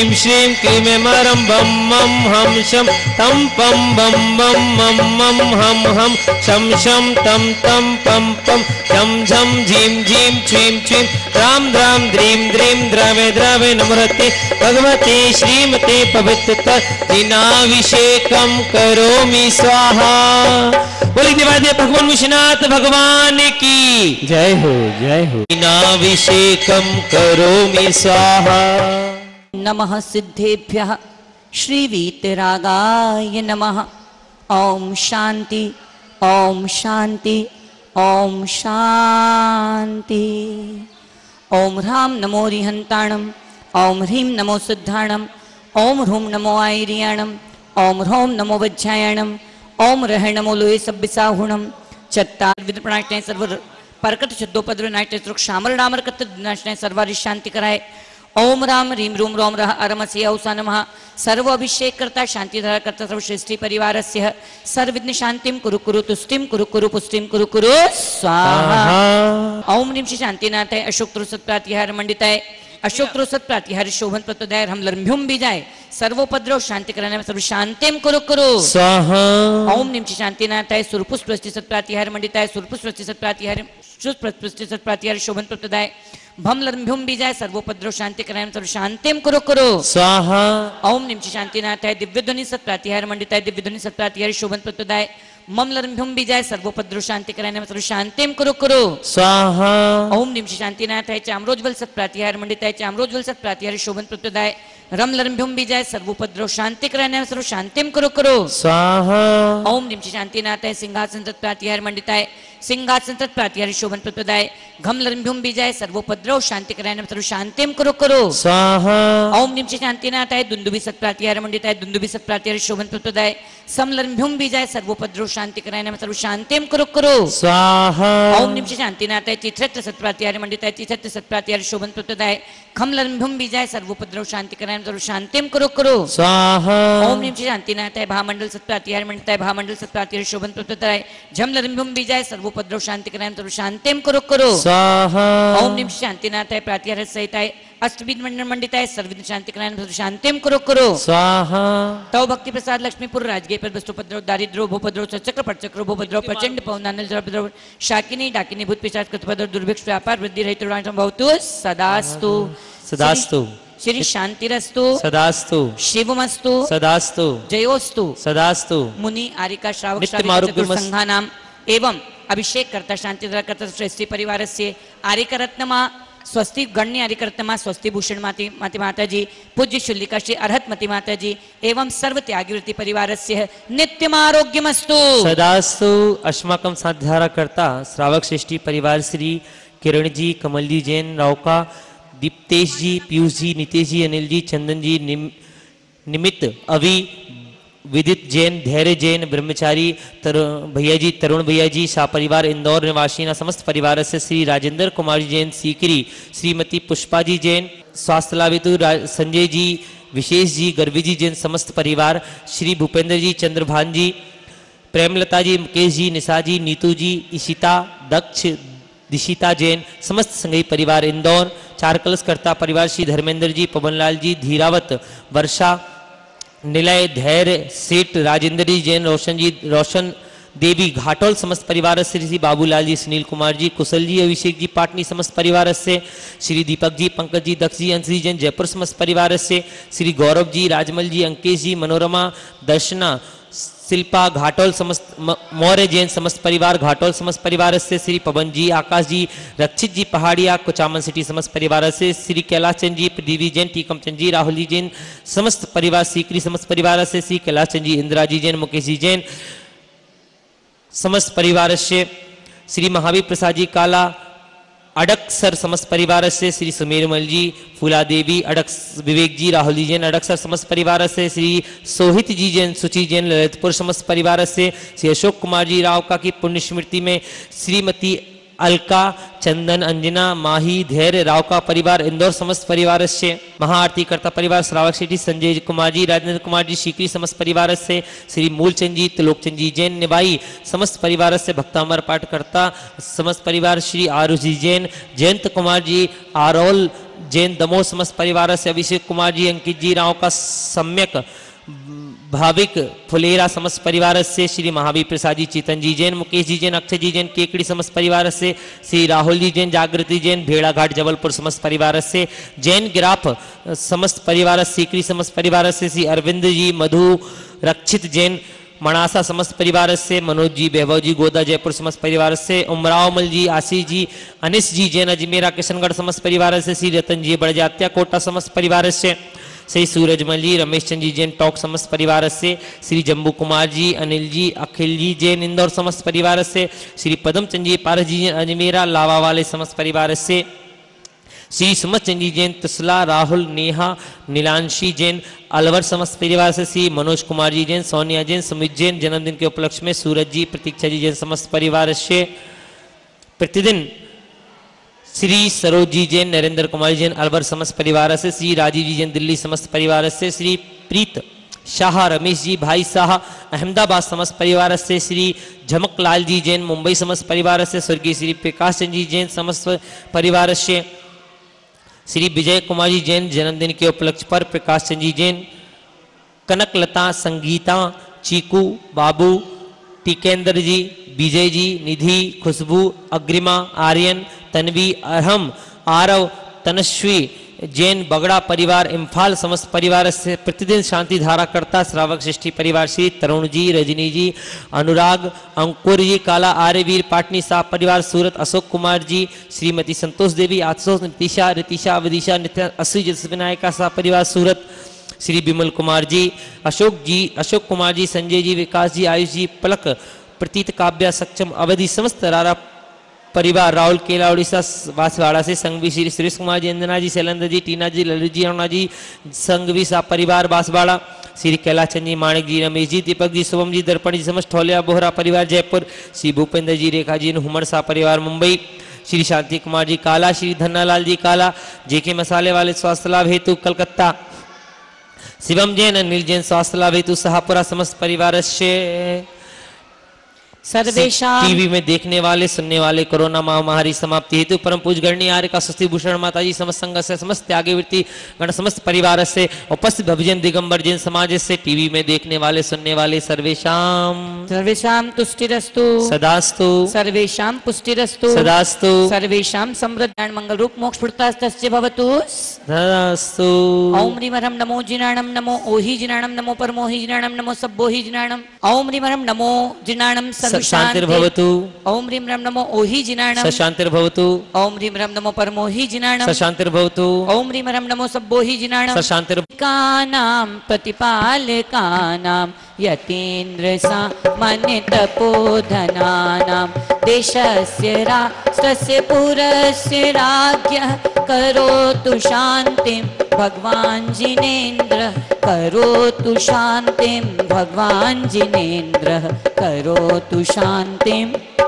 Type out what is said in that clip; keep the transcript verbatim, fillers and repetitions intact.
ह्रीं श्रीं क्रीमेमरं बम मम हम शम तम पम बम बम मम मम हम हम शम शम तम तम पम पम झम झम झीं झीं छ्रीं छ्रीं राम राम द्रीं द्रीं द्रवे द्रवे नमोरते भगवते श्रीमते पवित्रता दिनाभिषेकं करोमि स्वाहा। बोलिए निवादे भगवान विश्वनाथ भगवान की जय हो जय हो। दिनाभिषेकं करोमि स्वाहा। नमः सिद्धेभ्यः श्री वीतरागाय नमः। ओम शांति ओम शांति ओम शांति। ओम ह्रां नमो रिहंताणं ओम ह्रीं नमो सिद्धाणं ओम ह्रूं नमो आयरियाणं ओम ह्रौं नमो वज्रायाणं ओम रहे नमो लोहे सभ्यसाहुणम चत्तार विद्रपनाट्य सर्वर परकट छद्दोपद्र नाट्य त्रुक शामर डामर कत्त नाट्य सर्वारि शांति कराए। ओम राम रीम रूम रोम रह अरमसी औसा नमः। सर्व अभिषेक करता शांति धारा करता सर्वश्रेष्ठी परिवारस्य सर्वविघ्न शांतिम कुरु कुरु तुष्टिम कुरु कुरु पुष्टिम कुरु कुरु स्वाहा। ओम रीम श्री शांतिनाथाय अशोक त्रुसत प्रातिहार मंडिताय अशोक त्रुसत प्रातिहार शोभन प्रतोदय हम लर्म्युम बीजाय सर्वोपद्रव शांति कराने में सर्व शांतिम कुरु कुरु स्वाहा। ओम निम्ची शांतिनाथाय सुरपुष्प प्रतिशत प्रातिहार मंडिताय सुरपुष्प प्रतिशत प्रातिहार सुरपुष्प प्रतिशत प्रातिहार शोभन प्रतोदय भम लर्म्युम बीजाय सर्वोपद्रव शांति कराने में सर्व शांतिम कुरु कुरु स्वाहा। ओम निम्ची शांतिनाथाय दिव्य ध्वनि सत प्रातिहार मंडिताय दिव्य ध्वनि सत प्रातिहार शोभन प्रतोदय मम लर्म्युम बीजाय सर्वोपद्रव शांति कराने में सर्व शांतिम कुरु कुरु स्वाहा। ओम निम्ची शांतिनाथाय चामरोज्वल सत प्रातिहार मंडिताय चामरोज्वल सत प्रातिहार शोभन प्रतोदय रम लरम्भ्यम बीजाय सर्वोपद्रव शांति कराने में सर्व शांतिम करो करो स्वाहा। ओम निम्ची शांतिनाथाय सिंहासन तत् प्रातिहार मंडिताय सिंहासन तत् प्रातिहार शोभन प्रतोदय घम लरम्भ्यम बीजाय सर्वोपद्रव शांति कराने में सर्व शांतिम करो करो स्वाहा। ओम निम्ची शांतिनाथाय दुंदुभि सत् प्रातिहार मंडिताय दुंदुभि सत् प्रातिहार शोभन प्रतोदय सम लरम्भ्यम बीजाय सर्वोपद्रव शांति कराने में सर्व शांतिम करो करो स्वाहा। ओम निम्ची शांतिनाथाय चित्रत्र सत् प्रातिहार मंडिताय चित्रत्र सत् प्रातिहार शोभन प्रतोदय खम लरम्भ्यम बीजाय सर्वोपद्रव शांति कराने सर्व शांतिम करो करो स्वाहा। ओम निम्ची शांतिनाथाय भामंडल सत् प्रातिहार मंडिताय भामंडल सत् प्रातिहार शोभन प्रतोदय झम लरम्भ्यम बीजाय सर्वोपद्रव शांति कराने सर्व शांतिम करो करो स्वाहा। ओम निम्ची शांतिनाथाय प्रातिहार सहिताय अष्टविद मंडल मंडिताय सर्वविघ्न शांति कराने सर्व शांतिम करो करो स्वाहा। तव भक्ति प्रसाद लक्ष्मीपुर राजगीर पर बस्तोपद्रव दारिद्रो भूपद्रव सचक्र परचक्र भूपद्रव प्रचंड पवनानल जरपद्रव शाकिनी डाकिनी भूत पिशाच कृतपद्रव दुर्भिक्ष व्यापार वृद्धि रहित संभवतु सदास्तु सदास्तु। श्री शांतिरस्तु सदास्तु शिवमस्तु सदास्तु जयोस्तु सदास्तु। मुनि आरिका श्रावक श्राविका चतुर्संघानां एवं अभिषेक करता शांति करता श्रेष्ठी परिवारस्य आरिका रत्नमा स्वस्ति गण्य आरिकर्तमा स्वस्ति भूषण माति माति माताजी पूज्य शुल्लिका श्री अरहतमती माताजी एवं सर्व त्यागीवृत्ति परिवारस्य नित्यम आरोग्यमस्तु सदास्तु। अस्माकं साध्याराकर्ता श्रावक श्रेष्ठी परिवार श्री किरण जी कमलजी जैन रावका दीप्तेश जी पीयूष जी नितेश जी अनिल जी चंदन जी निम, निमित अवि विदित जैन धैर्य जैन ब्रह्मचारी तरुण भैया जी तरुण भैया जी शाहपरिवार इंदौर निवासी समस्त परिवार से श्री राजेंद्र कुमार जी जैन सीकरी श्रीमती पुष्पा जी जैन स्वास्थ्य लाभितु संजय जी विशेष जी गर्वी जी जैन समस्त परिवार श्री भूपेंद्र जी चंद्रभान जी प्रेमलता जी मुकेश जी निशा जी नीतू जी इशिता दक्ष दिशिता जैन समस्त संघी परिवार इंदौर चार कलश कर्ता परिवार श्री धर्मेंद्र जी पवनलाल जी धीरावत वर्षा निलय धैर्य सेठ राजेंद्र जी जैन रोशन जी रोशन देवी घाटोल समस्त परिवार से श्री बाबूलाल जी सुनील कुमार जी कुशल जी अभिषेक जी पाटनी समस्त परिवार से श्री दीपक जी पंकज जी दक्ष जी अंश जी जैन जयपुर समस्त परिवार से श्री गौरव जी राजमल जी अंकेश जी मनोरमा दर्शना शिल्पा घाटोल समस्त मौर्य जैन समस्त परिवार घाटोल समस्त परिवार से श्री पवन जी आकाश जी रक्षित जी पहाड़िया कुचामन सिटी समस्त परिवार से श्री कैलाश चंद जी प्रदीप जैन टीकम चंद जी राहुल जी जैन समस्त परिवार सीकरी समस्त परिवार से श्री कैलाश चंद जी इंदिरा जी जैन मुकेश जी जैन समस्त परिवार से श्री महावीर प्रसाद जी काला अडक सर समस्त परिवार से श्री सुमेर मल जी फूला देवी अडक विवेक जी राहुल जी जैन अडक सर समस्त परिवार से श्री सोहित जी जैन सुचि जैन ललितपुर समस्त परिवार से श्री अशोक कुमार जी रावका की पुण्य स्मृति में श्रीमती अलका चंदन अंजना माही धैर्य राव का परिवार इंदौर समस्त परिवार से महाआरती कर्ता परिवार श्रावक शेट्टी संजय कुमार जी राजेंद्र कुमार जी सीकरी समस्त परिवार से श्री मूलचंद जी तिलोकचंद जी जैन निभाई समस्त परिवार से भक्तामर पाठ करता समस्त परिवार श्री आरुषि जैन जयंत कुमार जी आरोल जैन दमोह समस्त परिवार से अभिषेक कुमार जी, अंकित जी राव का सम्यक भाविक फुलेरा समस्त परिवार से, श्री महावीर प्रसाद जी, चेतन जी जैन, मुकेश जी जैन, अक्षय जी जैन केकड़ी समस्त परिवार से, श्री राहुल जी जैन, जागृति जैन भेड़ाघाट जबलपुर समस्त परिवार से, जैन गिराफ समस्त परिवार सीकरी समस्त परिवार से, श्री अरविंद जी, मधु रक्षित जैन मनासा समस्त परिवार से, मनोज जी, वैभव जी गोदा जयपुर समस्त परिवार से, उमरावमल जी, आशीष जी, अनिश जी जैन अजमेरा किशनगढ़ समस्त परिवार से, श्री रतन जी बड़जात्या कोटा समस्त परिवार से, श्री सूरजमल जी, रमेश चंद जी जैन टॉक समस्त परिवार से, श्री जम्बू कुमार जी, अनिल जी, अखिल जी जैन इंदौर समस्त परिवार से, श्री पदम चंद जी, पारस जी जैन अजमेरा लावा वाले समस्त परिवार से, श्री सुमत चंद जी जैन तुसला, राहुल, नेहा, नीलांशी जैन अलवर समस्त परिवार से, श्री मनोज कुमार जी जैन, सोनिया जैन, सुमित जैन जन्मदिन के उपलक्ष्य में, सूरज जी, प्रतीक्षा जी जैन समस्त परिवार से, प्रतिदिन श्री सरोज जी जैन, नरेंद्र कुमार जैन अलवर समस्त परिवार से, श्री राजीव जी जैन दिल्ली समस्त परिवार से, श्री प्रीत शाह, रमेश जी, भाई शाह अहमदाबाद समस्त परिवार से, श्री झमकलाल जी जैन मुंबई समस्त परिवार से, स्वर्गीय श्री प्रकाश चंद जी जैन समस्त परिवार से, श्री विजय कुमार जी जैन जन्मदिन के उपलक्ष्य पर, प्रकाश चंद जी जैन, कनकलता, संगीता, चीकू, बाबू, टिकेंद्र जी, विजय जी, निधि, खुशबू, अग्रिमा, आर्यन, तन्वी, अरहम, आरव, तनश्वी जैन बगड़ा परिवार इम्फाल समस्त परिवार से, प्रतिदिन शांति धारा करता श्रावक सृष्टि परिवार से, तरुण जी, रजनी जी, अनुराग, अंकुर जी, काला आर्यवीर पाटनी साहब परिवार सूरत, अशोक कुमार जी, श्रीमती संतोष देवी, आशोष, नितिशा, रितिशा, विदिशा, नित्य असु, विनायका साहब परिवार सूरत, श्री विमल कुमार जी, अशोक जी, अशोक कुमार जी, संजय जी, विकास जी, आयुष जी, पलक, प्रतीत काव्या, सक्षम, अवधि समस्त रारा परिवार, राहुल केला उड़ीसा बांसवाड़ा से, संघवी श्री सुरेश कुमार जी, अंजना जी, शैलेंद्र जी, टीना जी, ललित जी, अरुणा जी, संघवी सा परिवार बांसवाड़ा, श्री कैलाश चंद जी, माणिक जी, रमेश जी, दीपक जी, शुभम जी, दर्पण जी समस्त ठोलिया बोहरा परिवार जयपुर, श्री भूपेंद्र जी, रेखा जी, हुमर सा परिवार मुंबई, श्री शांति कुमार जी काला, श्री धन्नालाल जी काला, जेके मसाले वाले स्वास्थ्य लाभ हेतु कलकत्ता, शिवम जैन, अनिल जैन स्वास्थ्य लाभ हेतु शाहपुरा समस्त परिवार से, सर्वेशा टीवी में देखने वाले सुनने वाले कोरोना महामारी समाप्ति हेतु परम पूज गणनी आर्य का स्वस्ति भूषण माता जी समस्त संघ से, समस्त त्यागवृत्ति गण समस्त परिवार से, उपस्थित भविजन दिगंबर जैन समाज से, टीवी में देखने वाले सुनने वाले सर्वेशाम सर्वेशाम तुष्टिरस्तु सदास्तु, सर्वेशाम पुष्टिरस्तु सदास्तु, सर्वेशाम समृद्ध ज्ञान मंगल रूप मोक्ष प्रदास्तस्य भवतु सदास्तु। ओम ह्रीं ह्रं नमो जिनाणं नमो ओहि जिनाणं नमो परमोहि जिनाणं नमो सब्बोहि जिनाणं, ओम ह्रीं ह्रं नमो जिनाणं सशांतिर्भवतु, ओम ह्रीं ह्रं नमो ओहि जिनाणं सशांतिर्भवतु, ओम ह्रीं ह्रं नमो परमोहि जिनाणं सशांतिर्भवतु, ओम ह्रीं ह्रं नमो सब्बोहि जिनाणं सशांतिर्भवतु। प्रतिपालकानां यतीन्द्र सामान्य तपोधनानां देशस्य राष्ट्रस्य पुरस्य राज्ञः करोतु शान्तिं भगवान् जिनेन्द्र, करोतु शान्तिं भगवान् जिनेन्द्र, करोतु शान्तिं।